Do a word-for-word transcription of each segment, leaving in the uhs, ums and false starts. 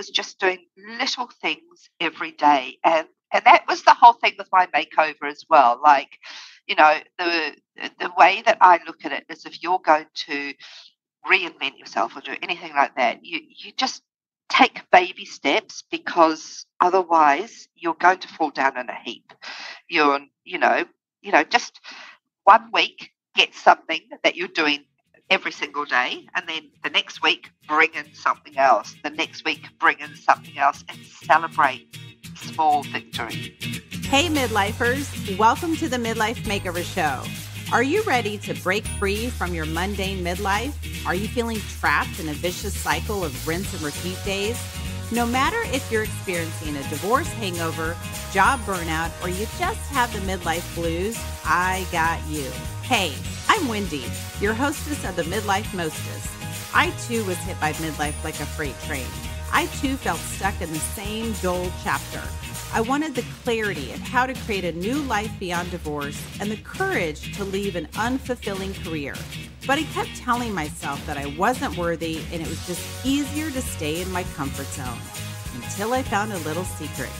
was just doing little things every day. And and that was the whole thing with my makeover as well. Like, you know, the the way that I look at it is if you're going to reinvent yourself or do anything like that, you you just take baby steps, because otherwise you're going to fall down in a heap. You're, you know, you know, just one week get something that you're doing every single day, and then the next week bring in something else. The next week bring in something else and celebrate small victory. Hey midlifers, welcome to the Midlife Makeover Show. Are you ready to break free from your mundane midlife? Are you feeling trapped in a vicious cycle of rinse and repeat days? No matter if you're experiencing a divorce hangover, job burnout, or you just have the midlife blues, I got you. Hey, I'm Wendy, your hostess of the Midlife Mostess. I too was hit by midlife like a freight train. I too felt stuck in the same dull chapter. I wanted the clarity of how to create a new life beyond divorce and the courage to leave an unfulfilling career. But I kept telling myself that I wasn't worthy and it was just easier to stay in my comfort zone, until I found a little secret: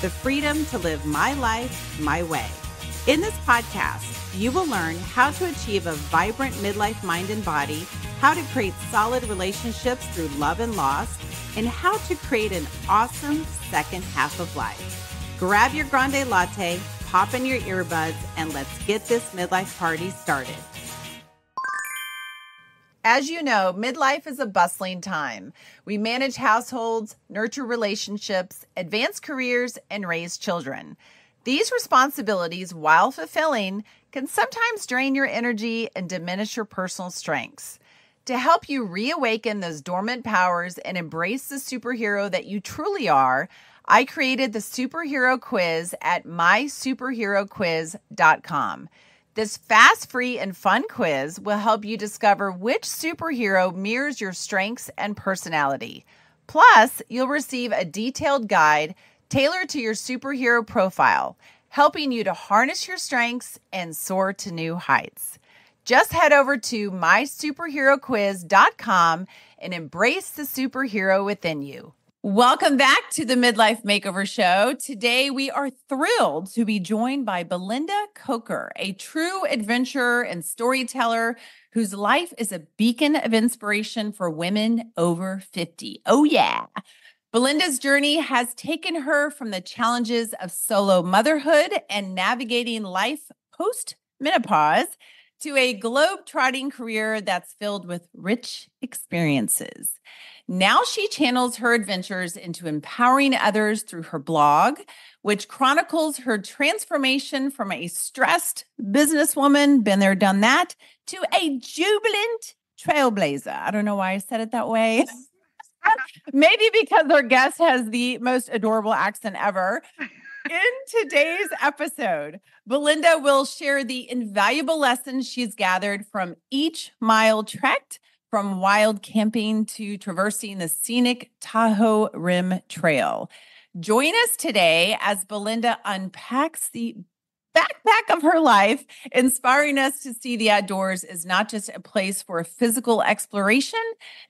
the freedom to live my life my way. In this podcast, you will learn how to achieve a vibrant midlife mind and body, how to create solid relationships through love and loss, and how to create an awesome second half of life. Grab your grande latte, pop in your earbuds, and let's get this midlife party started. As you know, midlife is a bustling time. We manage households, nurture relationships, advance careers, and raise children. These responsibilities, while fulfilling, can sometimes drain your energy and diminish your personal strengths. To help you reawaken those dormant powers and embrace the superhero that you truly are, I created the Superhero Quiz at my superhero quiz dot com. This fast, free, and fun quiz will help you discover which superhero mirrors your strengths and personality. Plus, you'll receive a detailed guide tailored to your superhero profile, helping you to harness your strengths and soar to new heights. Just head over to my superhero quiz dot com and embrace the superhero within you. Welcome back to the Midlife Makeover Show. Today, we are thrilled to be joined by Belinda Coker, a true adventurer and storyteller whose life is a beacon of inspiration for women over fifty. Oh, yeah. Belinda's journey has taken her from the challenges of solo motherhood and navigating life post-menopause to a globetrotting career that's filled with rich experiences. Now she channels her adventures into empowering others through her blog, which chronicles her transformation from a stressed businesswoman, been there, done that, to a jubilant trailblazer. I don't know why I said it that way. Maybe because our guest has the most adorable accent ever. In today's episode, Belinda will share the invaluable lessons she's gathered from each mile trekked, from wild camping to traversing the scenic Tahoe Rim Trail. Join us today as Belinda unpacks the backpack of her life, inspiring us to see the outdoors as not just a place for physical exploration,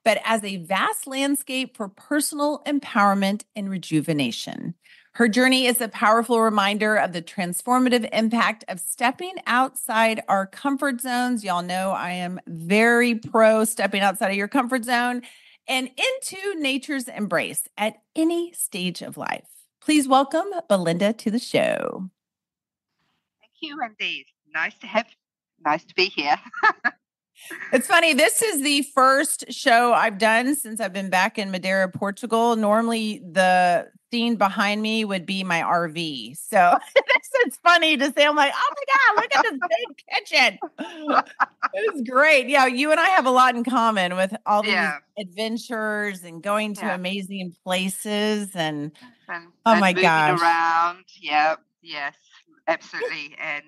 but as a vast landscape for personal empowerment and rejuvenation. Her journey is a powerful reminder of the transformative impact of stepping outside our comfort zones. Y'all know I am very pro stepping outside of your comfort zone and into nature's embrace at any stage of life. Please welcome Belinda to the show. Thank you, Wendy. Nice to have, nice to be here. It's funny. This is the first show I've done since I've been back in Madeira, Portugal. Normally, the scene behind me would be my R V. So this is funny to say. I'm like, oh my God, look at this big kitchen. It was great. Yeah, you and I have a lot in common with all these yeah. adventures and going to yeah. amazing places and, and oh and my gosh. around. Yeah. Yes. Absolutely. And,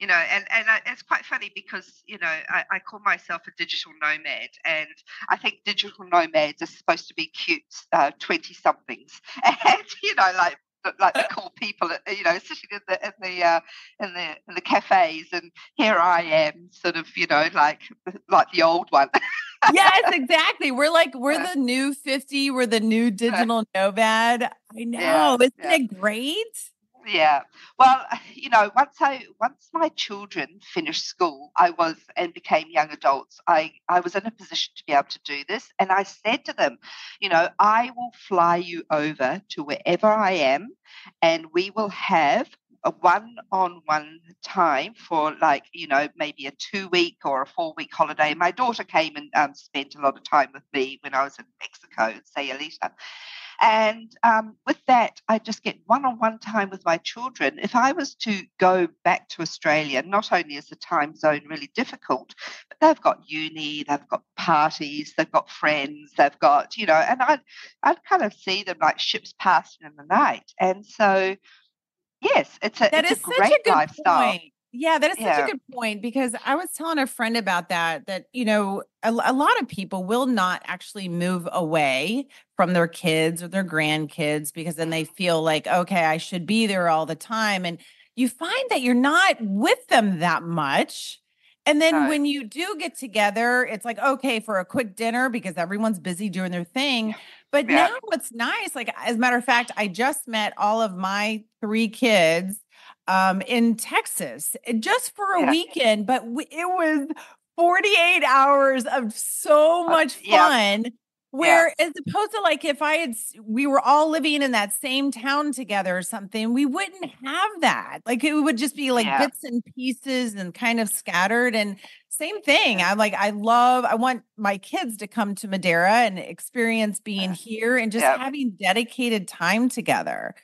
you know, and, and I, it's quite funny because, you know, I, I call myself a digital nomad, and I think digital nomads are supposed to be cute twenty-somethings. Uh, and, you know, like like the cool people, you know, sitting in the in the, uh, in the in the cafes, and here I am sort of, you know, like like the old one. Yes, exactly. We're like, we're yeah. the new fifty. We're the new digital nomad. I know. Yeah, Isn't yeah. it great? Yeah. Well, you know, once I once my children finished school, I was and became young adults. I, I was in a position to be able to do this. And I said to them, you know, I will fly you over to wherever I am, and we will have a one-on-one time for, like, you know, maybe a two-week or a four-week holiday. My daughter came and um, spent a lot of time with me when I was in Mexico, in Sayulita. And um, with that, I just get one-on-one time with my children. If I was to go back to Australia, not only is the time zone really difficult, but they've got uni, they've got parties, they've got friends, they've got, you know, and I'd, I'd kind of see them like ships passing in the night. And so, yes, it's a, that it's is a great such a good lifestyle. Point. Yeah, that is yeah. such a good point, because I was telling a friend about that, that, you know, a, a lot of people will not actually move away from their kids or their grandkids, because then they feel like, okay, I should be there all the time. And you find that you're not with them that much. And then right. when you do get together, it's like, okay, for a quick dinner, because everyone's busy doing their thing. But yeah. now what's nice, like, as a matter of fact, I just met all of my three kids um, in Texas just for a yeah. weekend, but we, it was forty-eight hours of so much uh, yeah. fun. Where yeah. as opposed to, like, if I had, we were all living in that same town together or something, we wouldn't have that. Like, it would just be like yeah. bits and pieces and kind of scattered. And same thing. I'm like, I love, I want my kids to come to Madeira and experience being yeah. here and just yeah. having dedicated time together.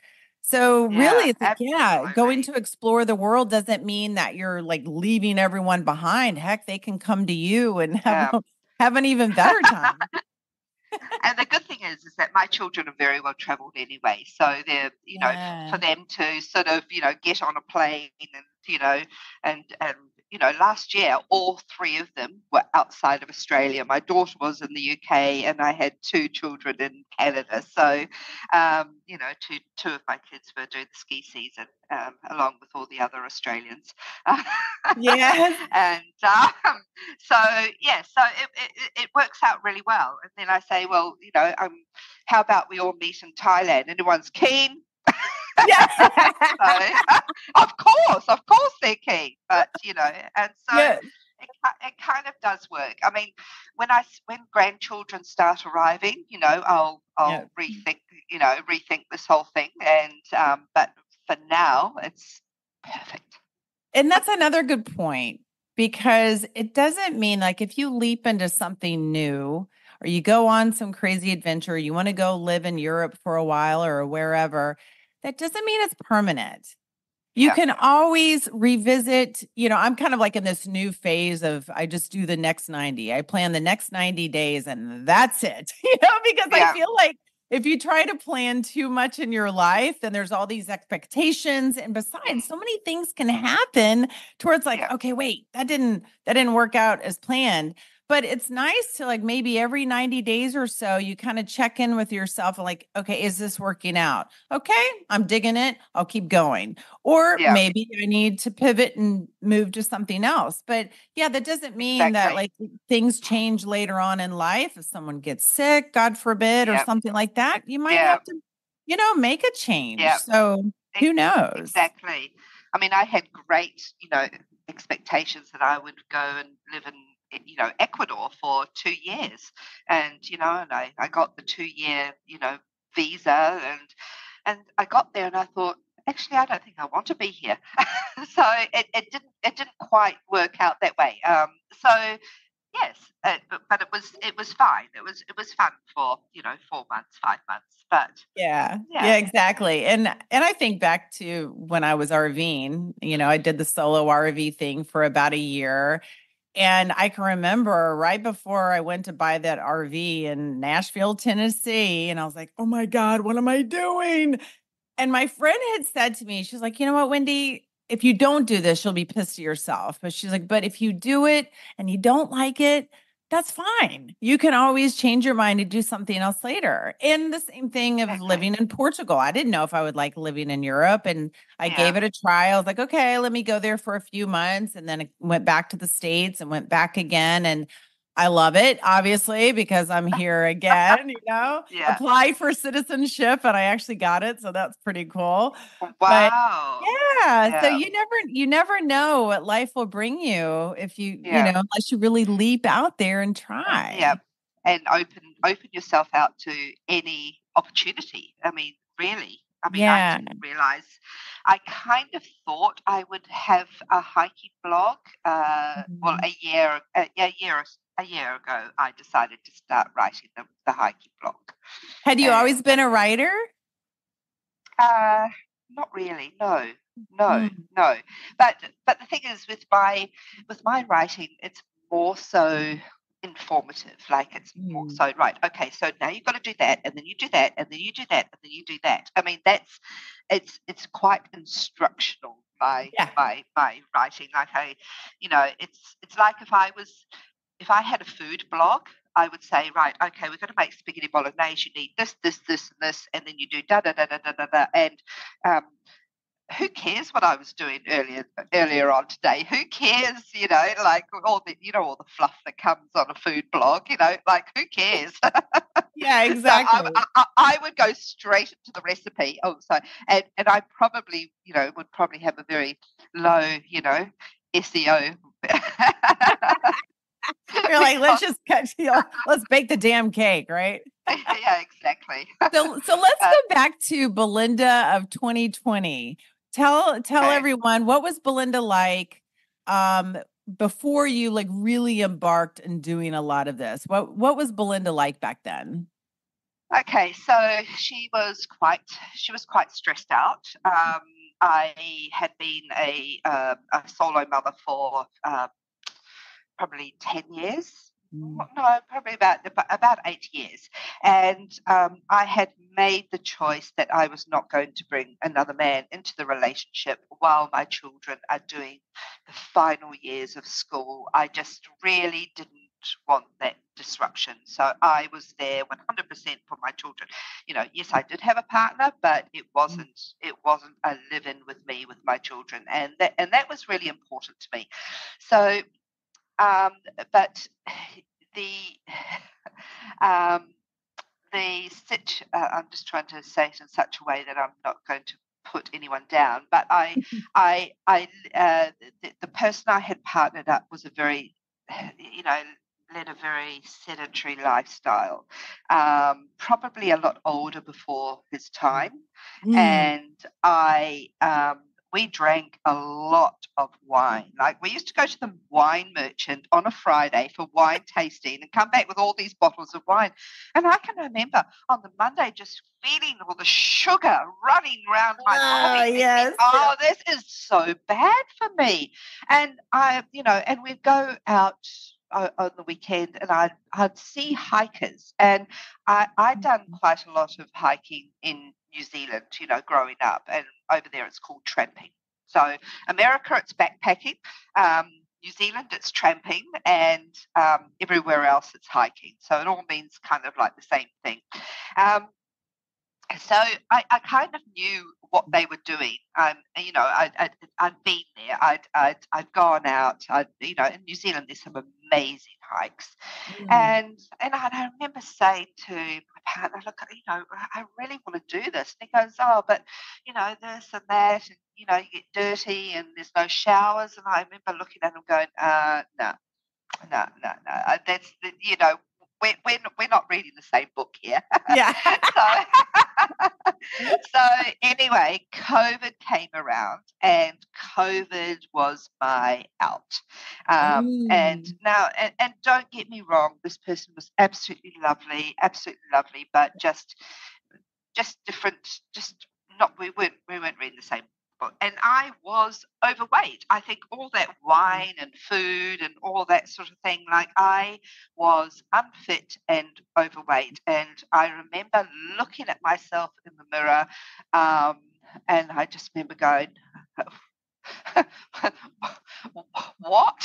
So yeah, really, it's like, yeah, going to explore the world doesn't mean that you're like leaving everyone behind. Heck, they can come to you and have, yeah. have an even better time. And the good thing is, is that my children are very well traveled anyway. So they're, you know, yeah. for them to sort of, you know, get on a plane and, you know, and, and, you know, last year, all three of them were outside of Australia. My daughter was in the U K, and I had two children in Canada. So, um, you know, two two of my kids were doing the ski season, um, along with all the other Australians. Yeah. And um, so, yeah, so it, it, it works out really well. And then I say, well, you know, um, how about we all meet in Thailand? Anyone's keen? Yeah. So, of course, of course they're keen, but, you know, and so yeah. it, it kind of does work. I mean, when I when grandchildren start arriving, you know, I'll I'll yeah. rethink, you know, rethink this whole thing, and um, but for now, it's perfect. And that's another good point, because it doesn't mean, like, if you leap into something new or you go on some crazy adventure, you want to go live in Europe for a while or wherever. That doesn't mean it's permanent. You yeah. can always revisit. You know, I'm kind of like in this new phase of, I just do the next ninety. I plan the next ninety days and that's it. You know, because yeah. I feel like if you try to plan too much in your life, then there's all these expectations. And besides, so many things can happen towards, like, yeah. okay, wait, that didn't, that didn't work out as planned. But it's nice to, like, maybe every ninety days or so, you kind of check in with yourself and, like, okay, is this working out? Okay, I'm digging it. I'll keep going. Or yeah. maybe I need to pivot and move to something else. But yeah, that doesn't mean exactly. that, like, things change later on in life. If someone gets sick, God forbid, yep. or something like that, you might yep. have to, you know, make a change. Yep. So who knows? Exactly. I mean, I had great, you know, expectations that I would go and live in, you know, Ecuador for two years. And, you know, and I, I got the two year, you know, visa, and, and I got there and I thought, actually, I don't think I want to be here. So it, it didn't, it didn't quite work out that way. Um, so yes, it, but it was, it was fine. It was, it was fun for, you know, four months, five months, but yeah, yeah, yeah exactly. And, and I think back to when I was RVing, you know, I did the solo R V thing for about a year. And I can remember right before I went to buy that R V in Nashville, Tennessee, and I was like, oh my God, what am I doing? And my friend had said to me, she's like, you know what, Wendy, if you don't do this, you'll be pissed at yourself. But she's like, but if you do it and you don't like it, that's fine. You can always change your mind and do something else later. And the same thing of exactly. living in Portugal. I didn't know if I would like living in Europe. And I yeah. gave it a try. I was like, okay, let me go there for a few months. And then I went back to the States and went back again. And I love it, obviously, because I'm here again, you know, yeah. Applied for citizenship and I actually got it. So that's pretty cool. Wow. Yeah, yeah. So you never, you never know what life will bring you if you, yeah. you know, unless you really leap out there and try. Yeah. And open, open yourself out to any opportunity. I mean, really, I mean, yeah. I didn't realize, I kind of thought I would have a hiking blog. Uh, mm-hmm. Well, a year, a, a year or so. A year ago, I decided to start writing the, the hiking blog. Had you um, always been a writer? Uh, not really. No, no, mm. no. But but the thing is, with my with my writing, it's more so informative. Like it's mm. more so right. Okay, so now you've got to do that, and then you do that, and then you do that, and then you do that. I mean, that's it's it's quite instructional. My yeah. my my writing, like I, you know, it's it's like if I was. If I had a food blog, I would say, right, okay, we're going to make spaghetti bolognese. You need this, this, this, and this, and then you do da da da da da da da. And um, who cares what I was doing earlier earlier on today? Who cares? You know, like all the you know all the fluff that comes on a food blog. You know, like who cares? Yeah, exactly. So I, I, I would go straight into the recipe. Oh, sorry, and and I probably you know would probably have a very low you know S E O. You're like, let's just cut, you know, let's bake the damn cake, right? Yeah, exactly. so, so let's go back to Belinda of twenty twenty. Tell, tell okay. everyone, what was Belinda like um, before you like really embarked in doing a lot of this? What, what was Belinda like back then? Okay, so she was quite, she was quite stressed out. Um, I had been a, uh, a solo mother for. Uh, probably ten years, no, probably about about eight years. And um, I had made the choice that I was not going to bring another man into the relationship while my children are doing the final years of school. I just really didn't want that disruption. So I was there one hundred percent for my children. You know, yes, I did have a partner, but it wasn't it wasn't a live-in with me, with my children. And that, and that was really important to me. So... Um, but the um, the sit, uh, I'm just trying to say it in such a way that I'm not going to put anyone down. But I I I uh, the, the person I had partnered up was a very you know led a very sedentary lifestyle, um, probably a lot older before his time, mm. and I. Um, We drank a lot of wine. Like we used to go to the wine merchant on a Friday for wine tasting and come back with all these bottles of wine. And I can remember on the Monday just feeling all the sugar running around my oh, body. Yes. Thinking, oh, this is so bad for me. And I, you know, and we'd go out uh, on the weekend and I'd, I'd see hikers. And I, I'd done quite a lot of hiking in New Zealand, you know, growing up, and over there it's called tramping. So America, it's backpacking. Um, New Zealand, it's tramping, and um, everywhere else, it's hiking. So it all means kind of like the same thing. Um, so I, I kind of knew what they were doing. Um, you know, I, I, I'd been there. I'd, I'd, I'd gone out. I'd, you know, in New Zealand, there's some amazing hikes. Mm. And and I, I remember saying to my partner, look, you know, I really want to do this. And he goes, oh, but, you know, this and that, and, you know, you get dirty and there's no showers. And I remember looking at him going, uh, no, no, no, no. That's, you know, we're, we're, we're not reading the same book here. Yeah. so, so anyway, COVID came around and COVID was my out. Um, mm. And now, and, and don't get me wrong, this person was absolutely lovely, absolutely lovely, but just, just different, just not, we weren't, we weren't reading the same book. And I was overweight. I think all that wine and food and all that sort of thing, like I was unfit and overweight. And I remember looking at myself in the mirror um, and I just remember going, what?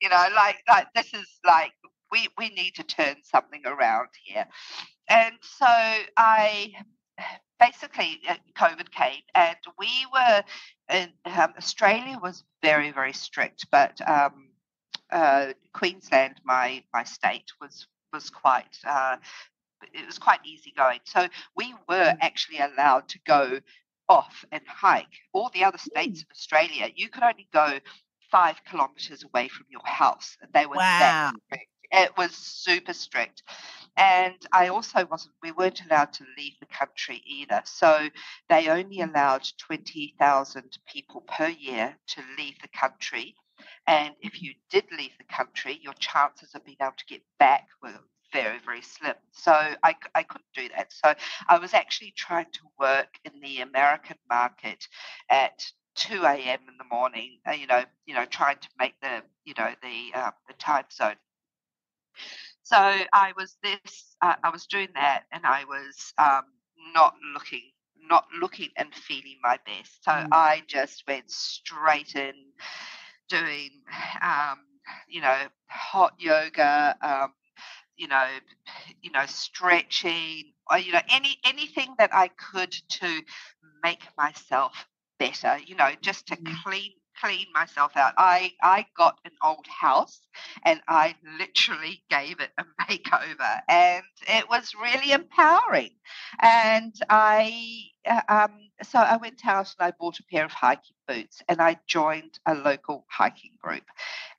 you know, like, like this is like, we, we need to turn something around here. And so I... Basically, COVID came, and we were in um, Australia was very, very strict, but um, uh, Queensland, my my state, was was quite uh, it was quite easy going. So we were actually allowed to go off and hike. All the other states mm. of Australia, you could only go five kilometres away from your house. They were wow. that strict. It was super strict. And I also wasn't, we weren't allowed to leave the country either. So they only allowed twenty thousand people per year to leave the country. And if you did leave the country, your chances of being able to get back were very, very slim. So I, I couldn't do that. So I was actually trying to work in the American market at two a.m. in the morning, you know, you know, trying to make the, you know, the uh, the time zone. So I was this, uh, I was doing that, and I was um, not looking, not looking and feeling my best. So mm. I just went straight in doing, um, you know, hot yoga, um, you know, you know, stretching, or, you know, any anything that I could to make myself better, you know, just to mm. clean. clean myself out. I, I got an old house and I literally gave it a makeover, and it was really empowering. And I um so I went out and I bought a pair of hiking boots and I joined a local hiking group.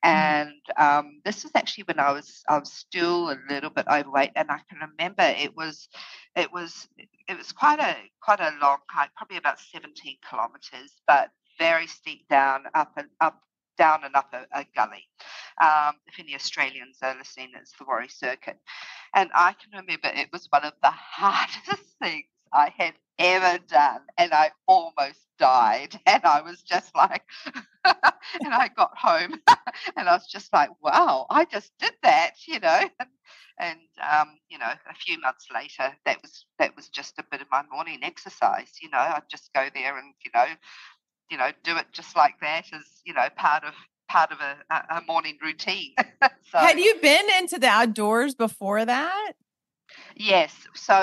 And um, this was actually when I was I was still a little bit overweight, and I can remember it was it was it was quite a quite a long hike, probably about seventeen kilometers, but very steep down, up and up, down and up a, a gully. Um, if any Australians are listening, it's the Warri Circuit. And I can remember it was one of the hardest things I had ever done, and I almost died. And I was just like, and I got home, and I was just like, wow, I just did that, you know. And, and um, you know, a few months later, that was that was just a bit of my morning exercise. You know, I'd just go there and you know. you know, do it just like that as, you know, part of part of a, a morning routine. So, had you been into the outdoors before that? Yes. So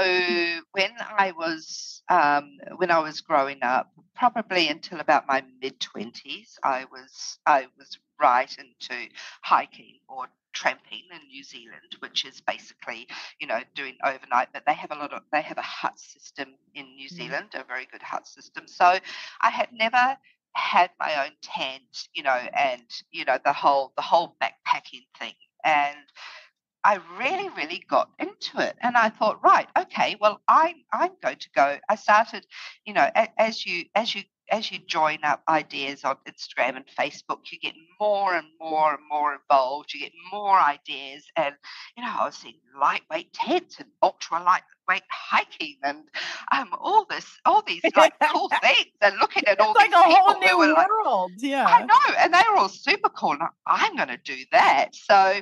when I was um, when I was growing up, probably until about my mid twenties, I was I was right into hiking or tramping in New Zealand, which is basically, you know, doing overnight, but they have a lot of, they have a hut system in New Zealand, a very good hut system. So I had never had my own tent, you know, and, you know, the whole, the whole backpacking thing. And I really, really got into it. And I thought, right, okay, well, I'm, I'm going to go. I started, you know, as you, as you, as you join up ideas on Instagram and Facebook, you get more and more and more involved. You get more ideas. And, you know, I was seeing lightweight tents and ultra lightweight hiking and um, all this, all these like cool things. And looking at it's all like these people. It's like a whole new world. Like, yeah. I know. And they were all super cool. And I'm going to do that. So,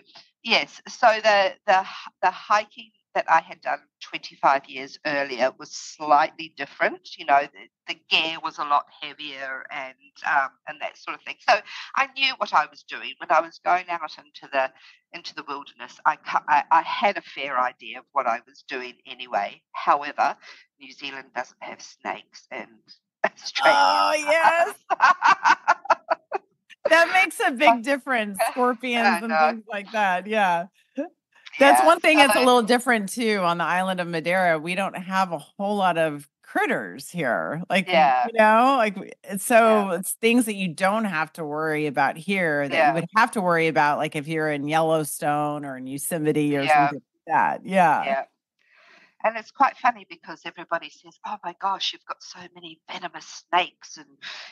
yes. So the, the, the hiking that I had done twenty-five years earlier was slightly different. You know, the, the gear was a lot heavier and um, and that sort of thing. So I knew what I was doing when I was going out into the into the wilderness. I I, I had a fair idea of what I was doing anyway. However, New Zealand doesn't have snakes, and Australia. Oh yes. That makes a big difference. Scorpions and things like that. Yeah. That's yeah, one thing so that's a little different, too, on the island of Madeira. We don't have a whole lot of critters here. Like, yeah. you know, like, so yeah. it's things that you don't have to worry about here that yeah. you would have to worry about, like if you're in Yellowstone or in Yosemite or yeah. something like that. Yeah. Yeah. And it's quite funny because everybody says, "Oh my gosh, you've got so many venomous snakes," and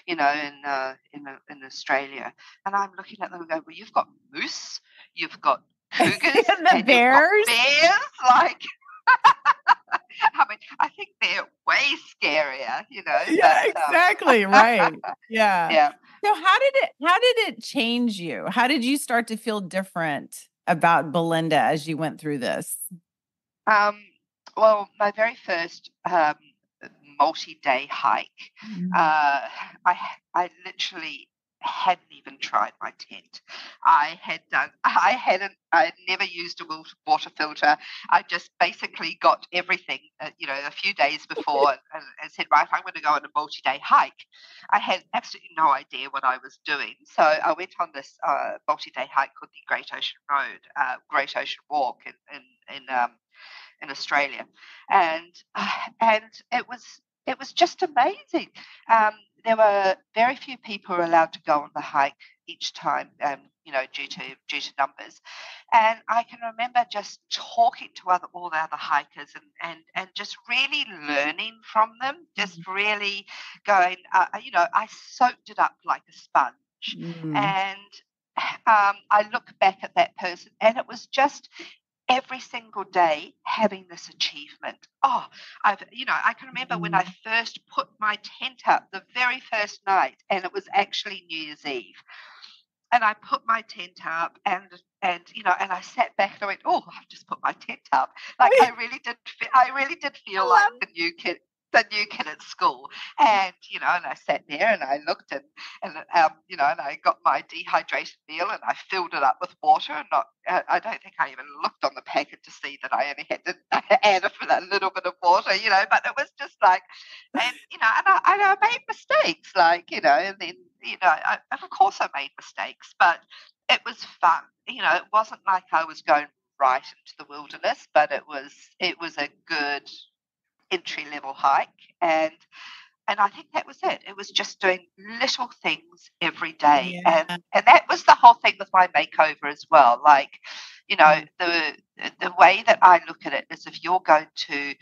you know, in uh, in in Australia. And I'm looking at them and going, "Well, you've got moose, you've got cougars, and the and bears, bears." Like, I mean, I think they're way scarier, you know. Yeah, but, um... exactly right. Yeah. Yeah. So how did it? How did it change you? How did you start to feel different about Belinda as you went through this? Um. Well, my very first um, multi-day hike, mm-hmm. uh, I I literally hadn't even tried my tent. I had done, I hadn't, I had never used a water filter. I just basically got everything, uh, you know, a few days before and, and said, right, I'm going to go on a multi-day hike. I had absolutely no idea what I was doing. So I went on this uh, multi-day hike called the Great Ocean Road, uh, Great Ocean Walk in, in, in, um, in Australia. And, uh, and it was, it was just amazing. Um, There were very few people allowed to go on the hike each time, um, you know, due to due to numbers. And I can remember just talking to other, all the other hikers and, and, and just really learning from them, just really going, uh, you know, I soaked it up like a sponge. Mm. And um, I look back at that person and it was just every single day having this achievement. Oh, I've, you know, I can remember when I first put my tent up the very first night, and it was actually New Year's Eve. And I put my tent up and, and, you know, and I sat back and I went, oh, I've just put my tent up. Like I really did, I really did feel like the new kid, the new kid at school. And, you know, and I sat there and I looked and, and um, you know, and I got my dehydrated meal and I filled it up with water and not, I don't think I even looked on the packet to see that I only had to add a little bit of water, you know, but it was just like, and, you know, and I, and I made mistakes, like, you know, and then, you know, I, of course I made mistakes, but it was fun. You know, it wasn't like I was going right into the wilderness, but it was, it was a good entry-level hike, and and I think that was it. It was just doing little things every day, yeah. and and that was the whole thing with my makeover as well. Like, you know, the the way that I look at it is, if you're going to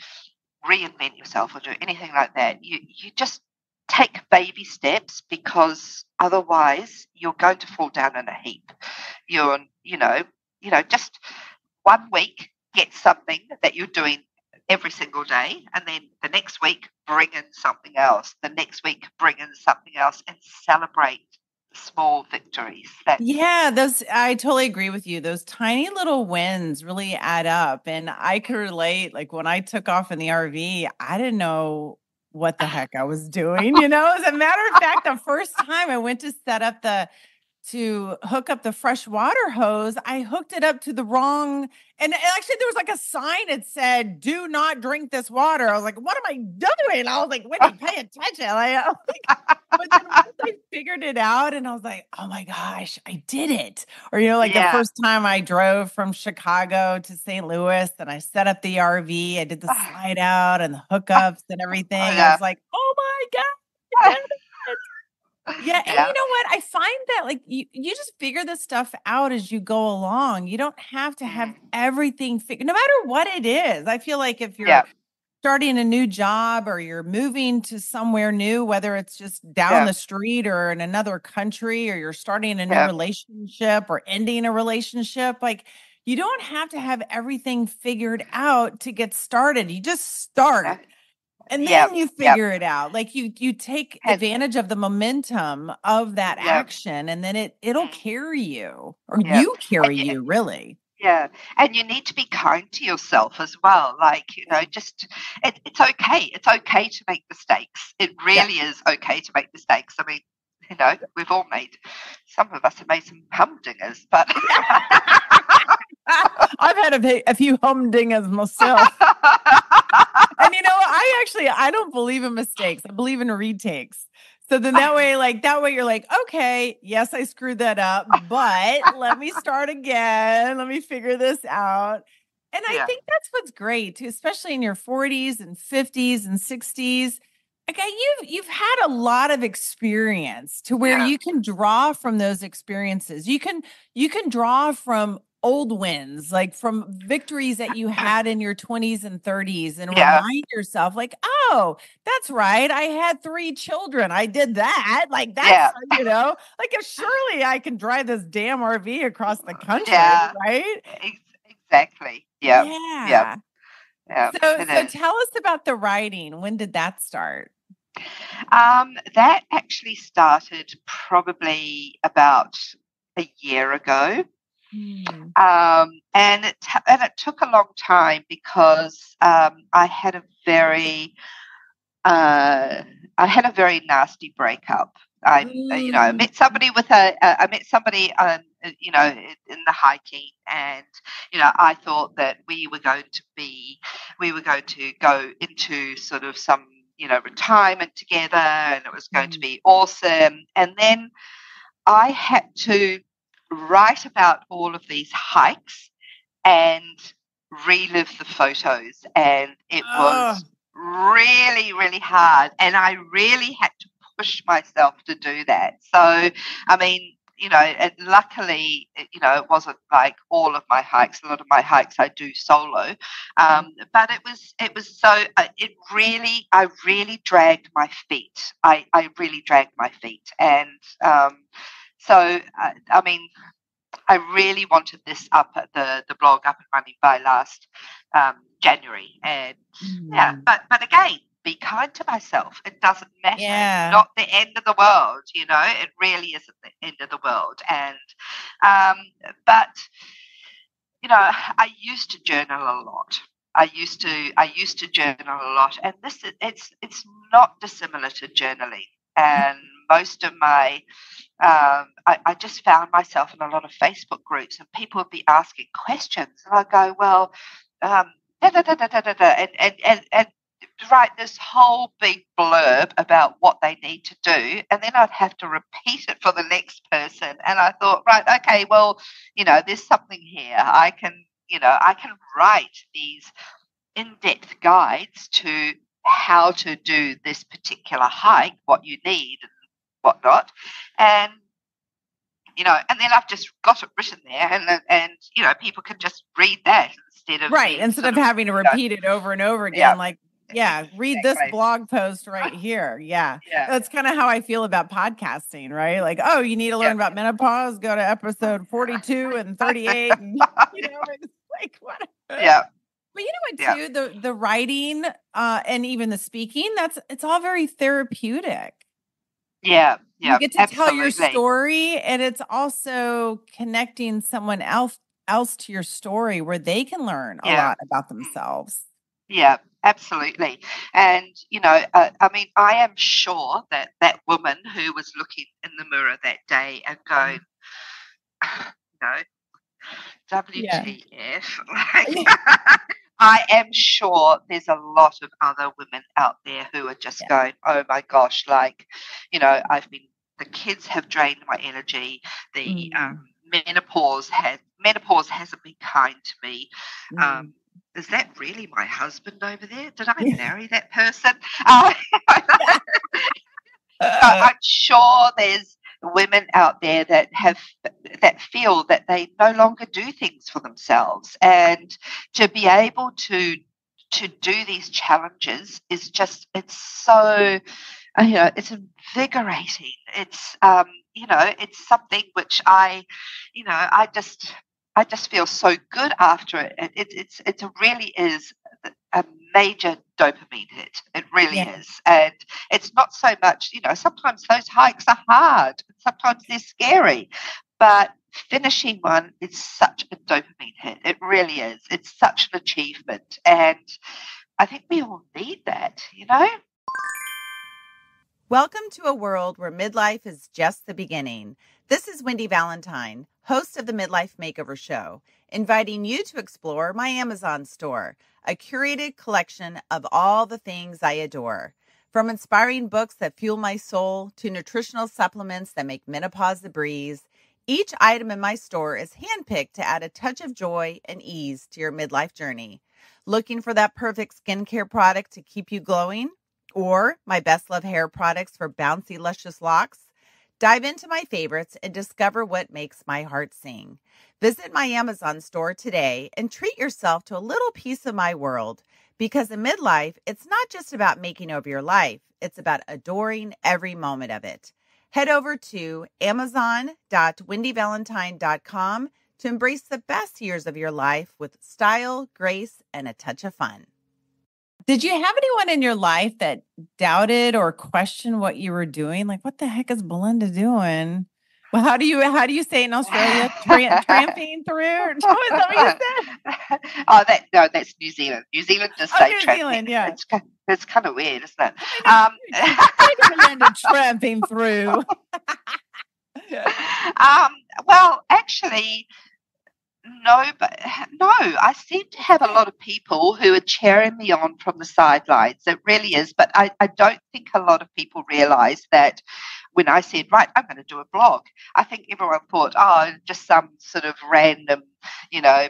reinvent yourself or do anything like that, you you just take baby steps, because otherwise you're going to fall down in a heap. You're, you know, you know, just one week get something that you're doing every single day, and then the next week bring in something else, the next week bring in something else, and celebrate small victories. That's- yeah, those, I totally agree with you. Those tiny little wins really add up. And I can relate, like when I took off in the R V, I didn't know what the heck I was doing, you know. As a matter of fact, the first time I went to set up the to hook up the fresh water hose, I hooked it up to the wrong, and actually there was like a sign that said, do not drink this water. I was like, what am I doing? I was like, Wendy, pay attention. I was like, but then once I figured it out and I was like, oh my gosh, I did it. Or, you know, like yeah. the first time I drove from Chicago to Saint Louis and I set up the R V, I did the slide out and the hookups and everything. Oh, yeah. I was like, oh my God. Yeah. And yeah. you know what? I find that like you, you just figure this stuff out as you go along. You don't have to have everything figured, no matter what it is. I feel like if you're yeah. starting a new job or you're moving to somewhere new, whether it's just down yeah. the street or in another country, or you're starting a new yeah. relationship or ending a relationship, like you don't have to have everything figured out to get started. You just start. Yeah. And then yep, you figure yep. it out. Like you, you take and, advantage of the momentum of that yep. action, and then it, it'll carry you, or yep. you carry and, you really. Yeah. And you need to be kind to yourself as well. Like, you know, just, it, it's okay. It's okay to make mistakes. It really yep. is okay to make mistakes. I mean, you know, we've all made, some of us have made some humdingers, but. I've had a, a few humdingers myself. And you know, I actually, I don't believe in mistakes. I believe in retakes. So then that way, like that way you're like, okay, yes, I screwed that up, but let me start again. Let me figure this out. And I yeah. think that's what's great too, especially in your forties and fifties and sixties. Okay, you've you've had a lot of experience to where yeah. you can draw from those experiences. You can you can draw from old wins, like from victories that you had in your twenties and thirties, and yeah. remind yourself like, oh, that's right. I had three children. I did that. Like that's, yeah. you know, like if surely I can drive this damn R V across the country, yeah. right? Exactly. Yeah. Yeah. yeah. yeah. So, so tell us about the writing. When did that start? Um, that actually started probably about a year ago. Um, and it t- and it took a long time because um, I had a very uh, I had a very nasty breakup I, mm. you know, I met somebody with a, uh, I met somebody, um, you know, in the hiking, and, you know, I thought that we were going to be, we were going to go into sort of some, you know, retirement together, and it was going mm. to be awesome. And then I had to write about all of these hikes and relive the photos, and it oh. was really, really hard, and I really had to push myself to do that. So, I mean, you know, and luckily, you know, it wasn't like all of my hikes. A lot of my hikes I do solo, um, but it was, it was so, it really, I really dragged my feet. I, I really dragged my feet, and um, so, I, I mean, I really wanted this up at the, the blog up and running by last um, January, and mm. yeah, but but again, be kind to myself. It doesn't matter. Yeah. It's not the end of the world, you know. It really isn't the end of the world. And um, but you know, I used to journal a lot. I used to I used to journal a lot, and this is, it's it's not dissimilar to journaling. And most of my, um, I, I just found myself in a lot of Facebook groups, and people would be asking questions, and I go, well, um, da da da da da da, da and, and and and write this whole big blurb about what they need to do, and then I'd have to repeat it for the next person. And I thought, right, okay, well, you know, there's something here. I can, you know, I can write these in-depth guides to how to do this particular hike, what you need and whatnot, and you know, and then I've just got it written there, and and you know, people can just read that instead of right instead of, of having to repeat know, it over and over again. Yeah. Like, yeah, read exactly. this blog post right here. Yeah, yeah. That's kind of how I feel about podcasting, right? Like, oh, you need to learn yeah. about menopause. Go to episode forty-two and thirty-eight. And, you know, it's like what? Yeah. But you know what, too, yeah. the the writing uh, and even the speaking, that's it's all very therapeutic. Yeah, yeah, you get to absolutely. Tell your story, and it's also connecting someone else else to your story where they can learn a yeah. lot about themselves. Yeah, absolutely. And you know, uh, I mean, I am sure that that woman who was looking in the mirror that day and going, no, W T F? Yeah. Like, I am sure there's a lot of other women out there who are just yeah. going, oh my gosh, like, you know, I've been, the kids have drained my energy. The mm. um, menopause has, menopause hasn't been kind to me. Mm. Um, is that really my husband over there? Did I yeah. marry that person? Uh, uh. I'm sure there's women out there that have that feel that they no longer do things for themselves, and to be able to to do these challenges is just, it's so, you know, it's invigorating. It's um you know, it's something which I, you know, I just I just feel so good after it. It, it it's it really is a major dopamine hit. It really yeah. is. And it's not so much, you know, sometimes those hikes are hard. Sometimes they're scary. But finishing one is such a dopamine hit. It really is. It's such an achievement. And I think we all need that, you know? Welcome to a world where midlife is just the beginning. This is Wendy Valentine, host of the Midlife Makeover Show, inviting you to explore my Amazon store, a curated collection of all the things I adore. From inspiring books that fuel my soul to nutritional supplements that make menopause a breeze, each item in my store is handpicked to add a touch of joy and ease to your midlife journey. Looking for that perfect skincare product to keep you glowing? Or my Best Love hair products for bouncy, luscious locks? Dive into my favorites and discover what makes my heart sing. Visit my Amazon store today and treat yourself to a little piece of my world, because in midlife, it's not just about making over your life. It's about adoring every moment of it. Head over to amazon dot wendy valentine dot com to embrace the best years of your life with style, grace, and a touch of fun. Did you have anyone in your life that doubted or questioned what you were doing? Like, what the heck is Belinda doing? Well, how do you how do you say in Australia? Tramp, tramping through? That oh, that no, that's New Zealand. New Zealand just oh, say New tramping. Zealand, yeah. It's, it's kind of weird, isn't it? I mean, um, kind of tramping through. um, well, actually, no, but no. I seem to have a lot of people who are cheering me on from the sidelines. It really is, but I, I don't think a lot of people realise that. When I said, right, I'm going to do a blog, I think everyone thought, oh, just some sort of random, you know,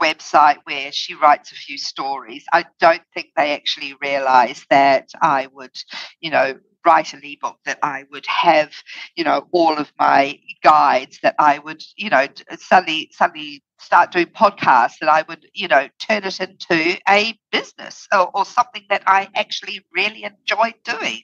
website where she writes a few stories. I don't think they actually realised that I would, you know, write an ebook, that I would have, you know, all of my guides, that I would, you know, suddenly, suddenly start doing podcasts, that I would, you know, turn it into a business or, or something that I actually really enjoy doing,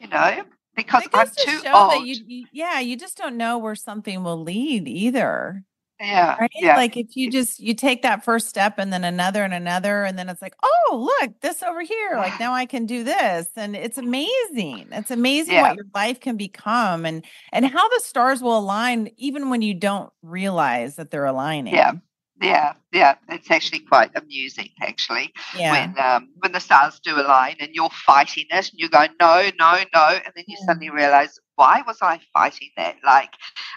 you know. Because I'm too old. That you, you, yeah, you just don't know where something will lead either. Yeah, right? Yeah. Like if you just, you take that first step and then another and another, and then it's like, oh, look, this over here. Like now I can do this. And it's amazing. It's amazing yeah. what your life can become and, and how the stars will align even when you don't realize that they're aligning. Yeah. Yeah, yeah, it's actually quite amusing, actually, yeah. when um, when the stars do align and you're fighting it and you're going, no, no, no, and then you yeah. suddenly realise, why was I fighting that? Like,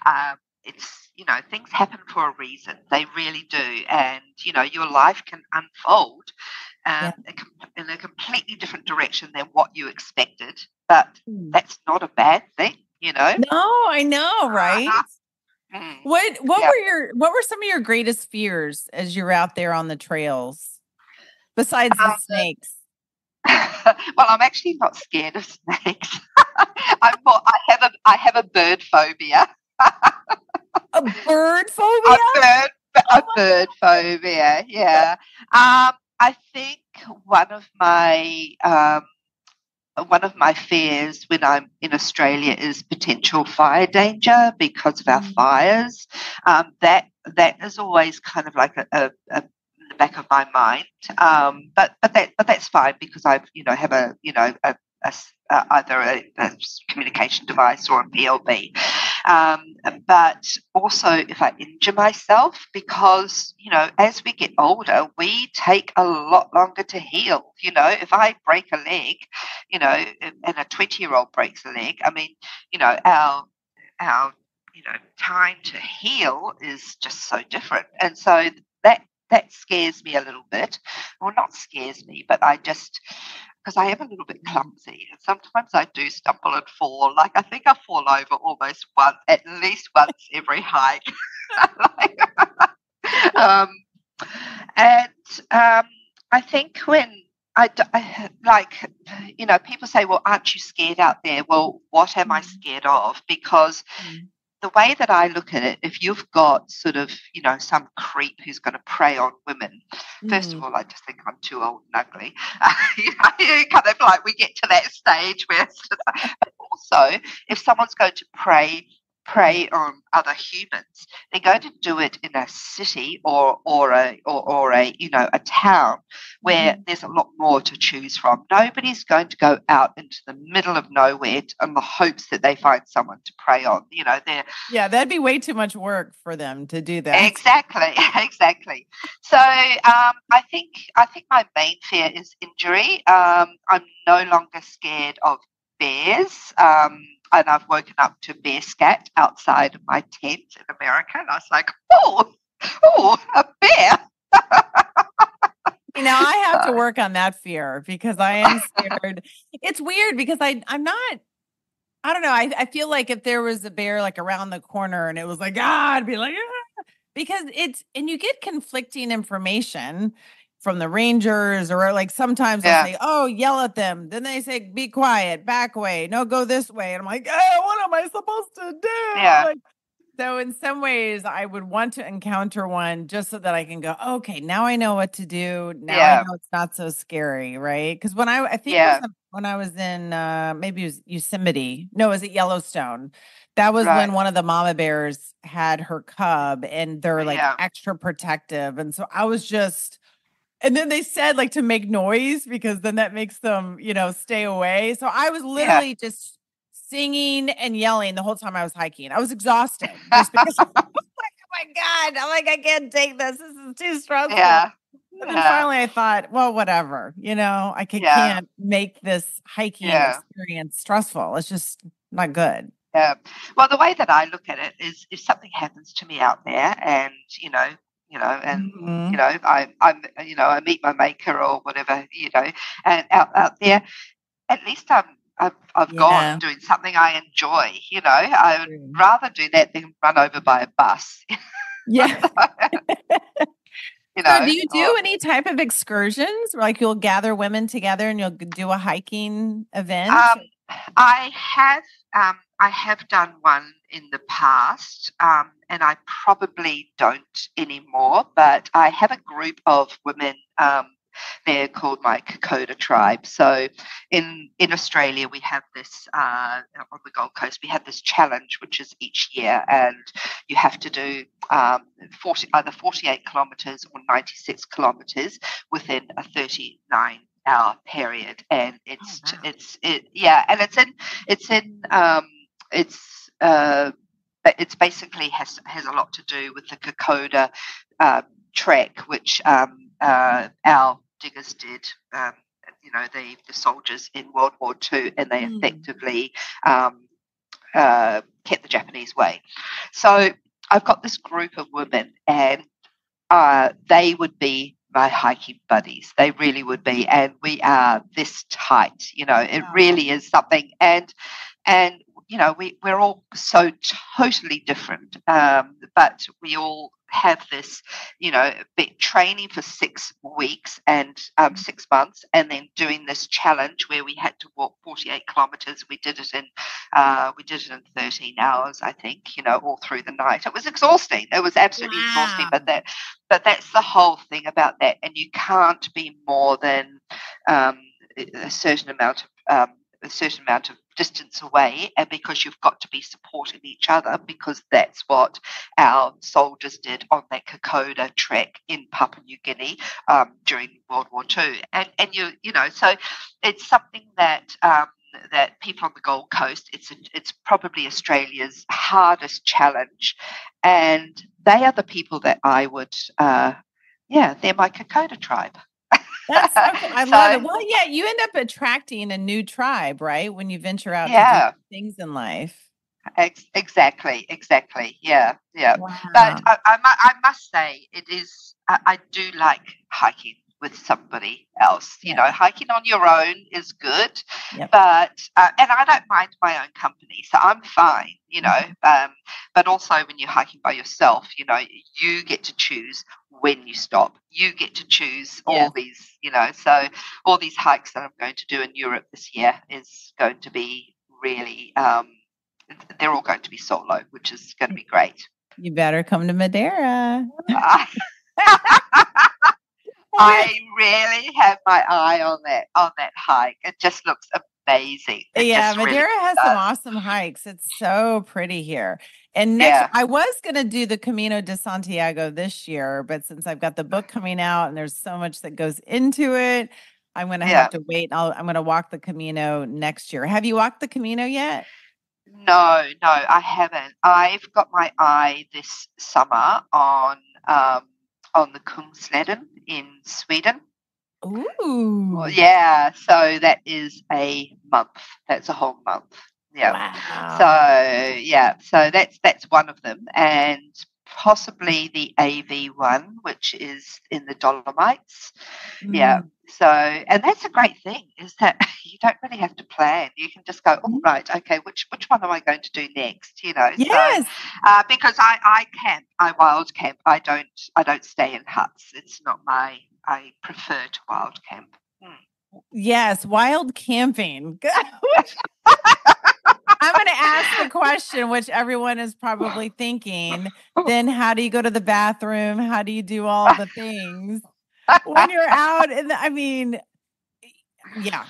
um, it's, you know, things happen for a reason. They really do. And, you know, your life can unfold um, yeah. in a completely different direction than what you expected, but mm. that's not a bad thing, you know? No, I know, right? Uh-huh. What what yeah. were your what were some of your greatest fears as you're out there on the trails besides um, the snakes? Well, I'm actually not scared of snakes. I'm more, I have a I have a bird phobia. A bird phobia? A bird a oh bird God. phobia. Yeah. Um, I think one of my um, One of my fears when I'm in Australia is potential fire danger because of our mm. fires. Um, that that is always kind of like a, a, a in the back of my mind. Um, but but that but that's fine because I've you know have a you know a, a, a, either a, a communication device or a P L B. Um, but also if I injure myself, because, you know, as we get older, we take a lot longer to heal. You know, if I break a leg, you know, and a twenty-year-old breaks a leg, I mean, you know, our, our, you know, time to heal is just so different. And so that, that scares me a little bit. Well, not scares me, but I just... because I am a little bit clumsy and sometimes I do stumble and fall. Like I think I fall over almost once, at least once every hike. like, um, and um, I think when I, I, like, you know, people say, well, aren't you scared out there? Well, what am I scared of? Because mm. the way that I look at it, if you've got sort of, you know, some creep who's going to prey on women, mm. first of all, I just think I'm too old and ugly. Uh, you know, kind of like we get to that stage where it's just, but also, if someone's going to prey prey on other humans, they're going to do it in a city or or a or, or a you know a town where mm. there's a lot more to choose from. Nobody's going to go out into the middle of nowhere to, in the hopes that they find someone to prey on. You know, they're yeah, that'd be way too much work for them to do that. Exactly, exactly. So um, I think I think my main fear is injury. Um, I'm no longer scared of bears. Um, And I've woken up to bear scat outside of my tent in America. And I was like, oh, oh, a bear. You know, I have to work on that fear because I am scared. It's weird because I, I'm not, I don't know. I, I feel like if there was a bear like around the corner and it was like, ah, I'd be like, ah, because it's, and you get conflicting information from the rangers, or like sometimes yeah. they say, oh, yell at them. Then they say, be quiet, back way. No, go this way. And I'm like, oh, what am I supposed to do? Yeah. Like, so in some ways I would want to encounter one just so that I can go, okay, now I know what to do. Now yeah. I know it's not so scary. Right. Cause when I, I think yeah. it was when I was in uh, maybe it was Yosemite, no, it was at Yellowstone. That was right. when one of the mama bears had her cub and they're like yeah. extra protective. And so I was just, and then they said like to make noise because then that makes them, you know, stay away. So I was literally yeah. just singing and yelling the whole time I was hiking. I was exhausted. Just because I was like, oh my God, I'm like, I can't take this. This is too stressful. Yeah. And then yeah. finally I thought, well, whatever, you know, I can, yeah. can't make this hiking yeah. experience stressful. It's just not good. Yeah. Well, the way that I look at it is if something happens to me out there and, you know, you know, and, mm-hmm. you know, I, I'm, you know, I meet my maker or whatever, you know, and out, out there, at least I'm, I've, I've yeah. gone doing something I enjoy, you know, I would mm. rather do that than run over by a bus. Yeah. You know, so do you do or, any type of excursions where like you'll gather women together and you'll do a hiking event? Um, I have, um, I have done one in the past, um, and I probably don't anymore, but I have a group of women, um, they're called my Kokoda tribe. So in, in Australia, we have this, uh, on the Gold Coast, we have this challenge, which is each year, and you have to do um, forty, either forty-eight kilometres or ninety-six kilometres within a thirty-nine hour period. And it's, oh, wow. it's, it, yeah, and it's in, it's in, um, it's, uh, it's basically has, has a lot to do with the Kokoda uh, trek, which um, uh, our diggers did, um, you know, the, the soldiers in World War Two, and they mm. effectively um, uh, kept the Japanese way. So I've got this group of women, and uh, they would be my hiking buddies. They really would be, and we are this tight, you know, it wow. really is something. And, and you know, we, we're all so totally different, um, but we all have this, you know, bit training for six weeks and um, six months, and then doing this challenge where we had to walk forty-eight kilometres. We did it in, uh, we did it in thirteen hours, I think, you know, all through the night. It was exhausting. It was absolutely wow. exhausting. But that, but that's the whole thing about that. And you can't be more than um, a certain amount of, um, a certain amount of distance away, and because you've got to be supporting each other, because that's what our soldiers did on that Kokoda trek in Papua New Guinea um, during World War Two. And and you you know, so it's something that um, that people on the Gold Coast, it's a, it's probably Australia's hardest challenge, and they are the people that I would uh, yeah, they're my Kokoda tribe. That's so cool. I so, love it. Well, yeah, you end up attracting a new tribe, right? When you venture out yeah. to do things in life. Ex- exactly, exactly. Yeah, yeah. Wow. But I, I, I must say, it is. I, I do like hiking with somebody else. You yeah. know, hiking on your own is good, yep. but uh, and I don't mind my own company, so I'm fine. You know, mm-hmm. um, but also when you're hiking by yourself, you know, you get to choose when you stop. You get to choose all yeah. these, you know, so all these hikes that I'm going to do in Europe this year is going to be really, um, they're all going to be solo, which is going to be great. You better come to Madeira. I really have my eye on that, on that hike. It just looks amazing. It yeah, Madeira really has does. some awesome hikes. It's so pretty here. And next, yeah. I was going to do the Camino de Santiago this year, but since I've got the book coming out and there's so much that goes into it, I'm going to yeah. have to wait. I'll, I'm going to walk the Camino next year. Have you walked the Camino yet? No, no, I haven't. I've got my eye this summer on um, on the Kungsleden in Sweden. Ooh. Well, yeah, so that is a month. That's a whole month. Yeah. Wow. So yeah, so that's that's one of them, and possibly the A V one, which is in the Dolomites. Mm. Yeah. So, and that's a great thing, is that you don't really have to plan. You can just go, oh, right, okay, which which one am I going to do next? You know. Yes. So, uh, because I I camp, I wild camp. I don't I don't stay in huts. It's not my. I prefer to wild camp. Hmm. Yes, wild camping. I'm going to ask the question, which everyone is probably thinking, then how do you go to the bathroom? How do you do all the things when you're out? And I mean, yeah.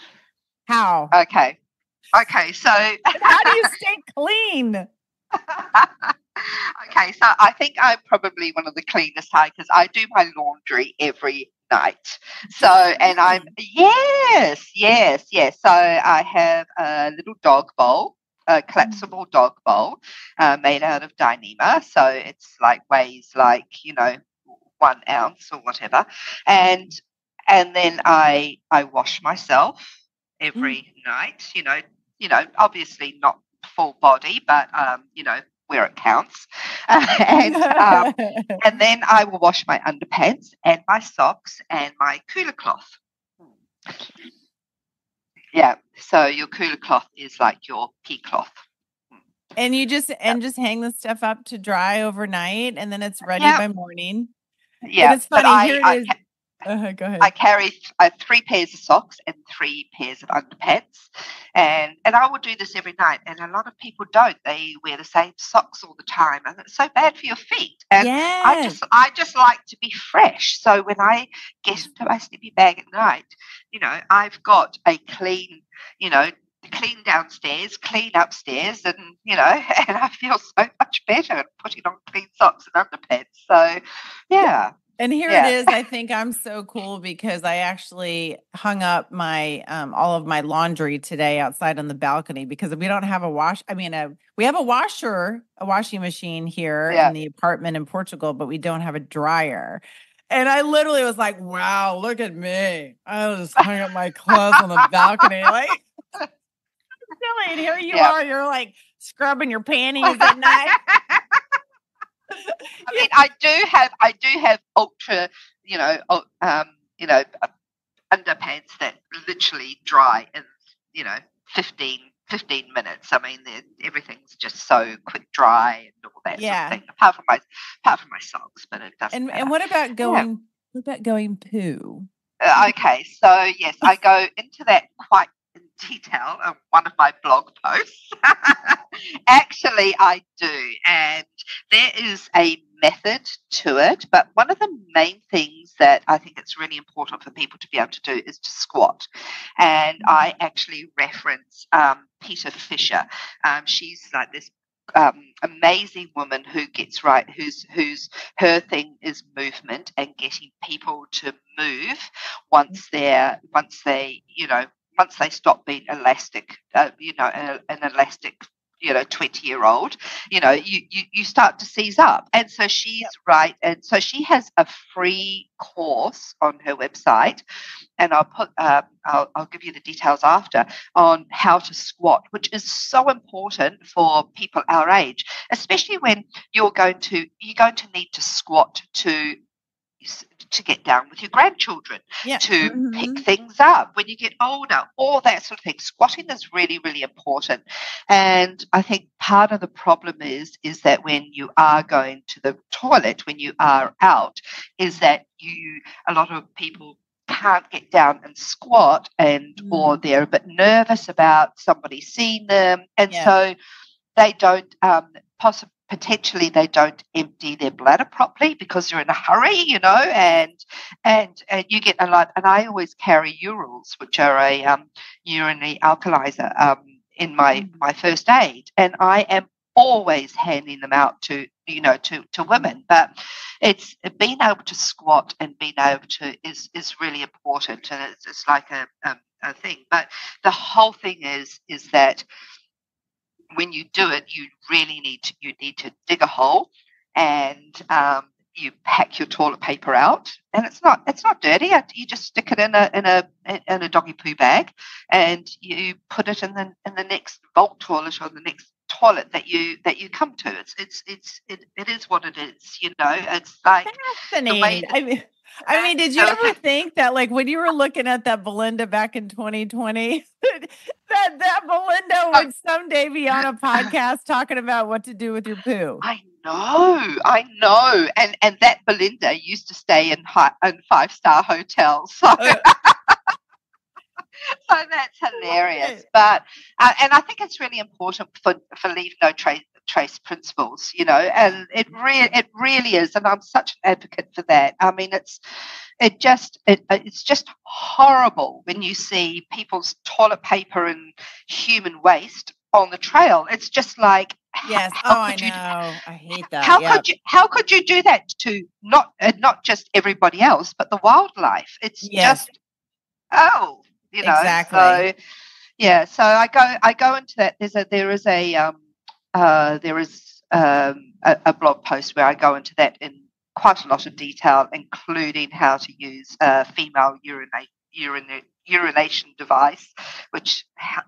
How? Okay. Okay. So how do you stay clean? Okay. So I think I'm probably one of the cleanest hikers. I do my laundry every night. So, and I'm, yes, yes, yes. So I have a little dog bowl. a collapsible dog bowl uh, made out of Dyneema. So it's like weighs like, you know, one ounce or whatever. And and then I I wash myself every mm. night, you know, you know, obviously not full body, but, um, you know, where it counts. Uh, and um, and then I will wash my underpants and my socks and my cooler cloth. Yeah, so your cooler cloth is like your pea cloth. And you just and just hang the stuff up to dry overnight, and then it's ready yeah. by morning. Yeah, but it's funny. But I, Here it I, is. I, Uh-huh, go ahead. I carry th- uh, three pairs of socks and three pairs of underpants, and and I will do this every night. And a lot of people don't; they wear the same socks all the time, and it's so bad for your feet. And yes. I just I just like to be fresh. So when I get into my sleepy bag at night, you know, I've got a clean, you know, clean downstairs, clean upstairs, and you know, and I feel so much better putting on clean socks and underpants. So, yeah. And here yeah. it is. I think I'm so cool because I actually hung up my um, all of my laundry today outside on the balcony because we don't have a wash. I mean, a, we have a washer, a washing machine here yeah. in the apartment in Portugal, but we don't have a dryer. And I literally was like, wow, look at me. I just hung up my clothes on the balcony. Like, really? And here you yeah. are. You're like scrubbing your panties at night. I mean, I do have, I do have ultra, you know, um, you know, underpants that literally dry in, you know, fifteen, fifteen minutes. I mean, everything's just so quick dry and all that yeah. sort of thing. Apart from my, apart from my socks, but it doesn't. And, and what about going? Yeah. What about going poo? Uh, okay, so yes, I go into that quite in detail on one of my blog posts. Actually, I do, and there is a method to it, but one of the main things that I think it's really important for people to be able to do is to squat. And I actually reference um, Peter Fisher. Um, she's like this um, amazing woman who gets right, who's who's her thing is movement and getting people to move once they're once they you know once they stop being elastic, uh, you know, an, an elastic. You know, twenty year old, you know, you, you, you start to seize up. And so she's yep. right. And so she has a free course on her website, and I'll put, um, I'll, I'll give you the details after on how to squat, which is so important for people our age, especially when you're going to, you're going to need to squat to, to get down with your grandchildren, yeah. to mm-hmm. pick things up when you get older, all that sort of thing. Squatting is really, really important. And I think part of the problem is, is that when you are going to the toilet, when you are out, is that you, a lot of people can't get down and squat and, mm. or they're a bit nervous about somebody seeing them. And yeah. so they don't um, possibly, potentially they don't empty their bladder properly because they're in a hurry, you know, and and and you get a lot. And I always carry Urals, which are a um, urinary alkalizer, um, in my my first aid, and I am always handing them out to you know to to women. But it's being able to squat and being able to is is really important, and it's it's like a a, a thing. But the whole thing is is that. When you do it, you really need to, you need to dig a hole, and um, you pack your toilet paper out, and it's not it's not dirty. You just stick it in a in a in a doggy poo bag, and you put it in the in the next vault toilet or the next toilet that you that you come to. It's it's it's it, it is what it is, you know. It's like fascinating. That, I mean, I mean, did you ever think that, like, when you were looking at that Belinda back in twenty twenty? That, that Belinda would someday be on a podcast talking about what to do with your poo. I know, I know, and and that Belinda used to stay in high, in five star hotels. So. So that's hilarious, but uh, and I think it's really important for, for leave no trace trace principles, you know, and it really it really is, and I'm such an advocate for that. I mean, it's it just it, it's just horrible when you see people's toilet paper and human waste on the trail. It's just like, yes, how oh, could I you, know. I hate that. How yep. could you? How could you do that to not uh, not just everybody else, but the wildlife? It's yes. just oh. You know, exactly. So, Yeah, so I go I go into that. There's a there is a um, uh, there is um, a, a blog post where I go into that in quite a lot of detail, including how to use a female urinate, urinate, urination device, which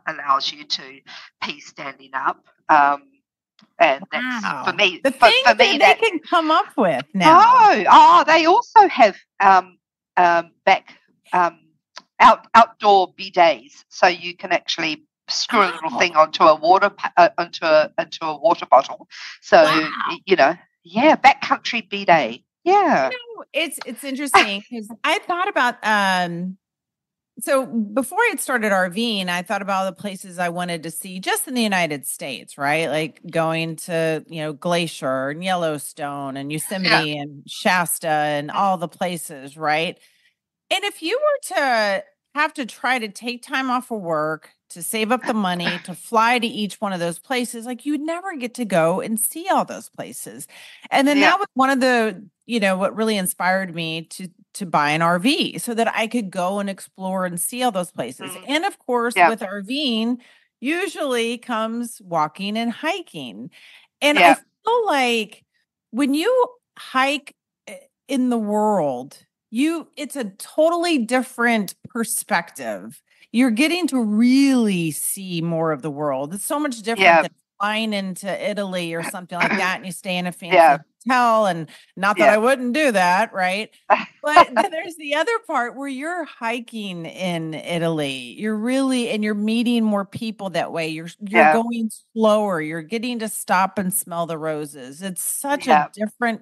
allows you to pee standing up. Um, and that's wow. for me. The for, things for me, that they can come up with now. Oh, oh they also have um, um, back. Um, Out, outdoor bidets, so you can actually screw a little thing onto a water uh, onto a into a water bottle. So wow. you know, yeah, backcountry bidet. Yeah, you know, it's it's interesting because I thought about um. So before I had started RVing, I thought about all the places I wanted to see just in the United States, right? Like going to you know Glacier and Yellowstone and Yosemite yeah. and Shasta and all the places, right? And if you were to have to try to take time off of work to save up the money to fly to each one of those places, like you'd never get to go and see all those places. And then yeah. that was one of the, you know, what really inspired me to to buy an R V so that I could go and explore and see all those places. Mm-hmm. And of course, yeah. with RVing, usually comes walking and hiking. And yeah. I feel like when you hike in the world, You, it's a totally different perspective. You're getting to really see more of the world. It's so much different yeah. than flying into Italy or something like that, and you stay in a fancy yeah. hotel. And not that yeah. I wouldn't do that, right? But there's the other part where you're hiking in Italy. You're really and you're meeting more people that way. You're you're yeah. going slower. You're getting to stop and smell the roses. It's such yeah. a different,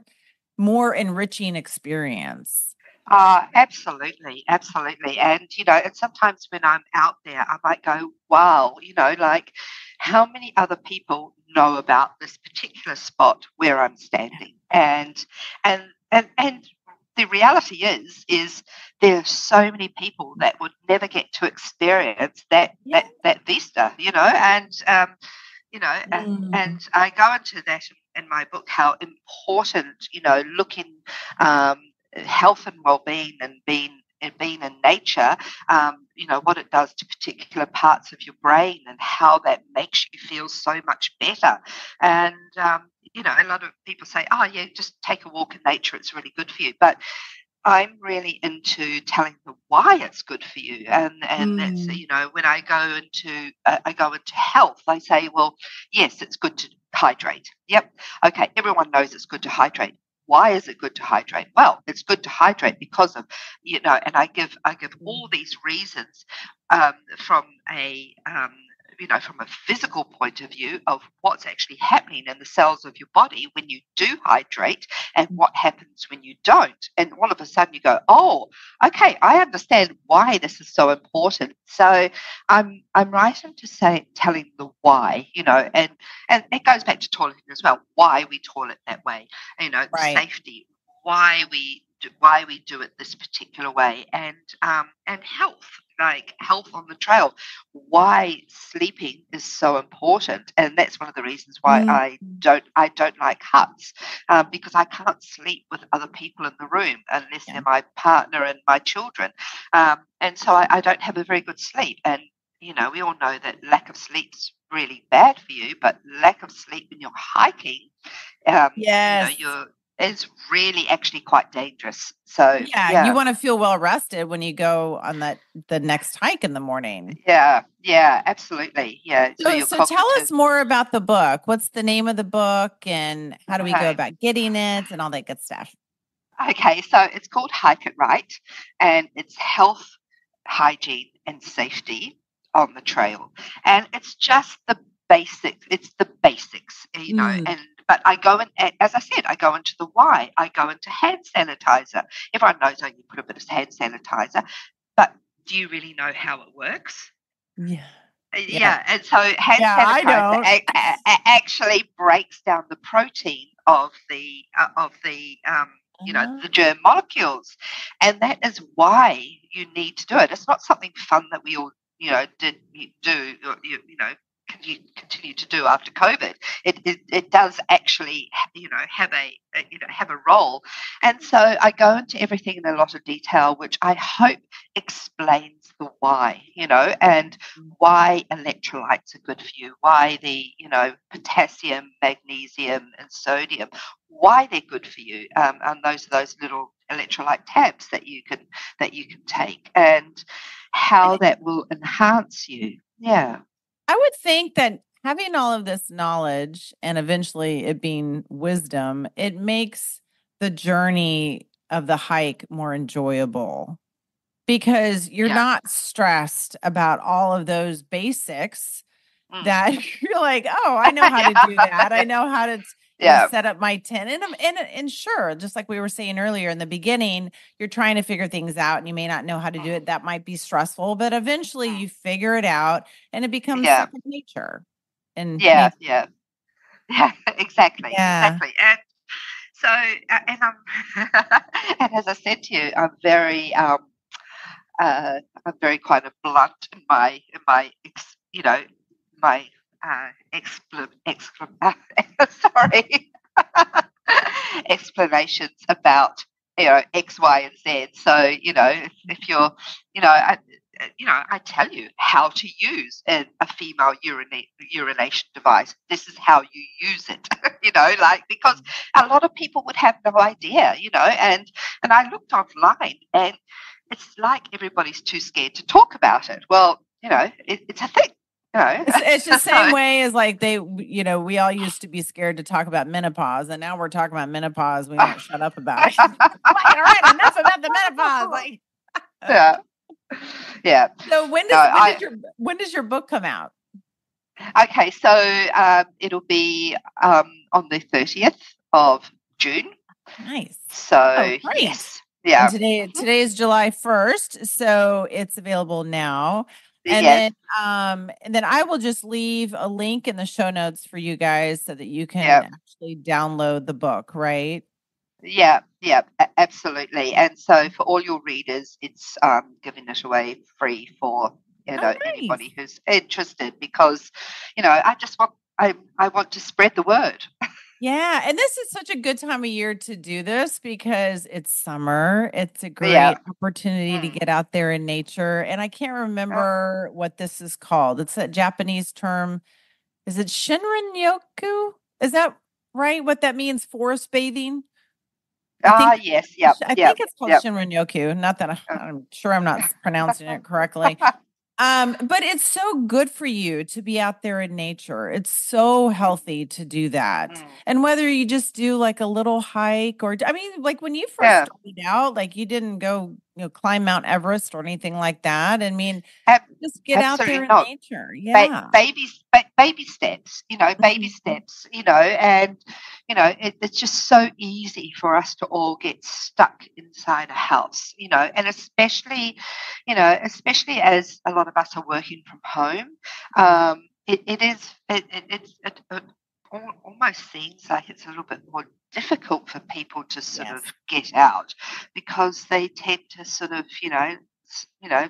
more enriching experience. Uh, absolutely, absolutely. And, you know, and sometimes when I'm out there, I might go, wow, you know, like how many other people know about this particular spot where I'm standing? And, and, and, and the reality is, is there are so many people that would never get to experience that, yeah. that, that vista, you know, and, um, you know, mm. and, and I go into that in my book, how important, you know, looking, um, health and well-being and being and being in nature, um, you know, what it does to particular parts of your brain and how that makes you feel so much better. And, um, you know, a lot of people say, oh, yeah, just take a walk in nature. It's really good for you. But I'm really into telling them why it's good for you. And, and mm. that's, you know, when I go into uh, I go into health, I say, well, yes, it's good to hydrate. Yep. Okay. Everyone knows it's good to hydrate. Why is it good to hydrate? Well, it's good to hydrate because of, you know, and I give I give all these reasons um, from a, um, you know, from a physical point of view of what's actually happening in the cells of your body when you do hydrate and what happens when you don't. And all of a sudden you go, oh, okay, I understand why this is so important. So I'm I'm right into say, telling the why, you know, and, and it goes back to toileting as well, why we toilet that way, you know, right. safety, why we do, why we do it this particular way, and um, and health. Like health on the trail, why sleeping is so important, and that's one of the reasons why mm. I don't I don't like huts um, because I can't sleep with other people in the room unless yeah. they're my partner and my children, um, and so I, I don't have a very good sleep. And you know we all know that lack of sleep's really bad for you, but lack of sleep when you're hiking, um, yes. you know, you're It's really actually quite dangerous. So yeah, yeah. you want to feel well rested when you go on that the next hike in the morning. Yeah, yeah, absolutely. Yeah. So, so, so cognitive... tell us more about the book. What's the name of the book, and how do we okay. go about getting it, and all that good stuff? Okay, so it's called Hike It Right, and it's health, hygiene, and safety on the trail, and it's just the basics. It's the basics, you know, mm. and. But I go in, as I said, I go into the why. I go into hand sanitizer. Everyone knows how you put a bit of hand sanitizer, but do you really know how it works? Yeah. Yeah. yeah. And so hand yeah, sanitizer a, a, a actually breaks down the protein of the, uh, of the, um, you know, uh-huh. the germ molecules. And that is why you need to do it. It's not something fun that we all, you know, did do, you, you know, you continue to do after COVID. It it, it does actually, you know, have a, a you know have a role. And so I go into everything in a lot of detail, which I hope explains the why, you know, and why electrolytes are good for you, why the, you know, potassium, magnesium, and sodium, why they're good for you, um, and those those little electrolyte tabs that you can that you can take, and how that will enhance you. Yeah, I would think that having all of this knowledge and eventually it being wisdom, it makes the journey of the hike more enjoyable, because you're yeah. not stressed about all of those basics mm. that you're like, oh, I know how yeah. to do that. I know how to t- yeah. set up my tent. And, and, and sure, just like we were saying earlier in the beginning, you're trying to figure things out and you may not know how to do it. That might be stressful, but eventually you figure it out and it becomes yeah. second nature. And yeah, nature. yeah, yeah, exactly. Yeah. Exactly. And so, uh, and, I'm and as I said to you, I'm very, um, uh, I'm very kind of blunt in my, in my, you know, my, Uh, expl- exclam- sorry, explanations about, you know, X, Y, and Z. So, you know, if, if you're, you know, I, you know, I tell you how to use a, a female urina- urination device. This is how you use it, you know, like, because a lot of people would have no idea, you know, and, and I looked online and it's like everybody's too scared to talk about it. Well, you know, it, it's a thing. No. It's, it's the same way as like they, you know, we all used to be scared to talk about menopause, and now we're talking about menopause. We won't shut up about it. Like, all right, enough about the menopause. Like, yeah, yeah. So when does no, when, I, does your, when does your book come out? Okay, so um, it'll be um, on the thirtieth of June. Nice. So oh, great. Yes, yeah. And today today is July first, so it's available now. And yes. then, um, and then I will just leave a link in the show notes for you guys so that you can yep. actually download the book, right? Yeah, yeah, absolutely. And so, for all your readers, it's um, giving it away free for you know oh, nice. anybody who's interested, because you know I just want I I want to spread the word. Yeah, and this is such a good time of year to do this because it's summer. It's a great yeah. opportunity mm. to get out there in nature. And I can't remember yeah. what this is called. It's that Japanese term. Is it Shinrin-yoku? Is that right? What that means? Forest bathing? Ah, uh, yes. Yeah. I yep. think it's called yep. Shinrin-yoku. Not that I'm, I'm sure I'm not pronouncing it correctly. Um, but it's so good for you to be out there in nature. It's so healthy to do that. Mm. And whether you just do like a little hike or, I mean, like when you first yeah. started out, like you didn't go, you know, climb Mount Everest or anything like that. I mean, um, just get out there in not. nature. Yeah. Ba- baby, ba- baby steps, you know, baby steps, you know, and, you know, it, it's just so easy for us to all get stuck inside a house, you know, and especially, you know, especially as a lot of us are working from home. Um, it, it is. It, it, it, it almost seems like it's a little bit more difficult for people to sort yes. of get out, because they tend to sort of, you know, you know,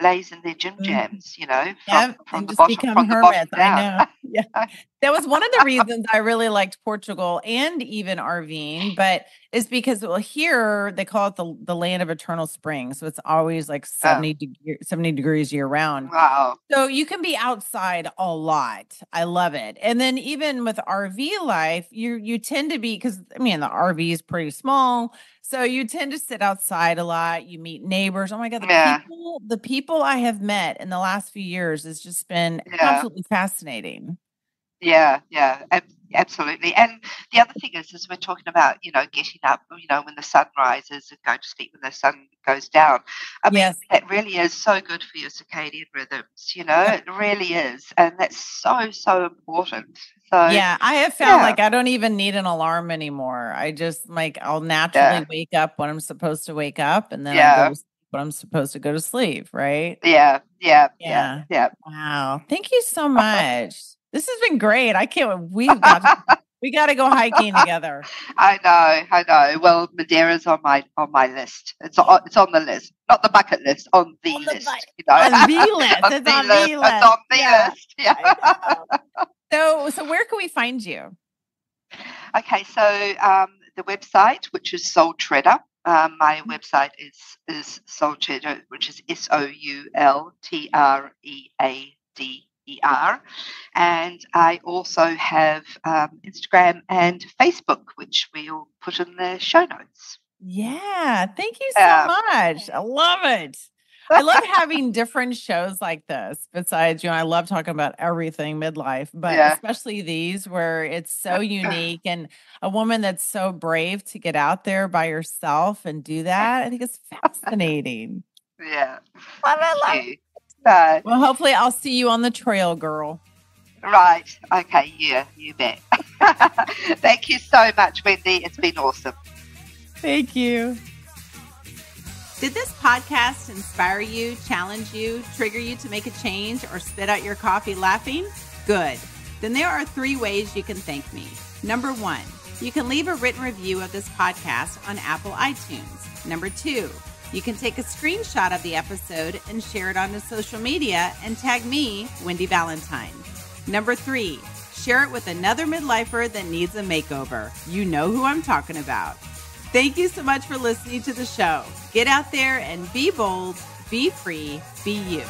lays in their gym jams, you know, from, yeah, from the bottom, from the bottom down. I know. Yeah. That was one of the reasons I really liked Portugal and even RVing, but it's because, well, here they call it the, the land of eternal spring. So it's always like seventy, oh. deg- seventy degrees year round. Wow. So you can be outside a lot. I love it. And then even with R V life, you, you tend to be, because I mean, the R V is pretty small. So you tend to sit outside a lot. You meet neighbors. Oh my God. The yeah. people, the people I have met in the last few years has just been yeah. absolutely fascinating. Yeah, yeah, absolutely. And the other thing is, is we're talking about, you know, getting up, you know, when the sun rises and going to sleep when the sun goes down. I yes. mean, that really is so good for your circadian rhythms, you know, it really is. And that's so, so important. So yeah, I have found yeah. like I don't even need an alarm anymore. I just like I'll naturally yeah. wake up when I'm supposed to wake up, and then yeah. I'll go to sleep when I'm supposed to go to sleep, right? Yeah, yeah, yeah, yeah. yeah. Wow. Thank you so much. This has been great. I can't, we've got We got to go hiking together. I know, I know. Well, Madeira's on my on my list. It's on, it's on the list, not the bucket list, on the on list. The, you know? On the list. on it's the on list. the list. It's on the yeah. list. Yeah. So, so where can we find you? Okay, so um, the website, which is Soultreader. Um, my website is is Soultreader, which is S O U L T R E A D. E R, and I also have um, Instagram and Facebook, which we'll put in the show notes. Yeah, thank you so um, much. I love it. I love having different shows like this. Besides, you know, I love talking about everything midlife, but yeah. especially these where it's so unique and a woman that's so brave to get out there by herself and do that. I think it's fascinating. Yeah, love it, love it. So, well, hopefully I'll see you on the trail, girl. Right. Okay. Yeah, you bet. Thank you so much, Wendy. It's been awesome. Thank you. Did this podcast inspire you, challenge you, trigger you to make a change, or spit out your coffee laughing? Good. Then there are three ways you can thank me. Number one, you can leave a written review of this podcast on Apple iTunes. Number two, you can take a screenshot of the episode and share it on the social media and tag me, Wendy Valentine. Number three, share it with another midlifer that needs a makeover. You know who I'm talking about. Thank you so much for listening to the show. Get out there and be bold, be free, be you.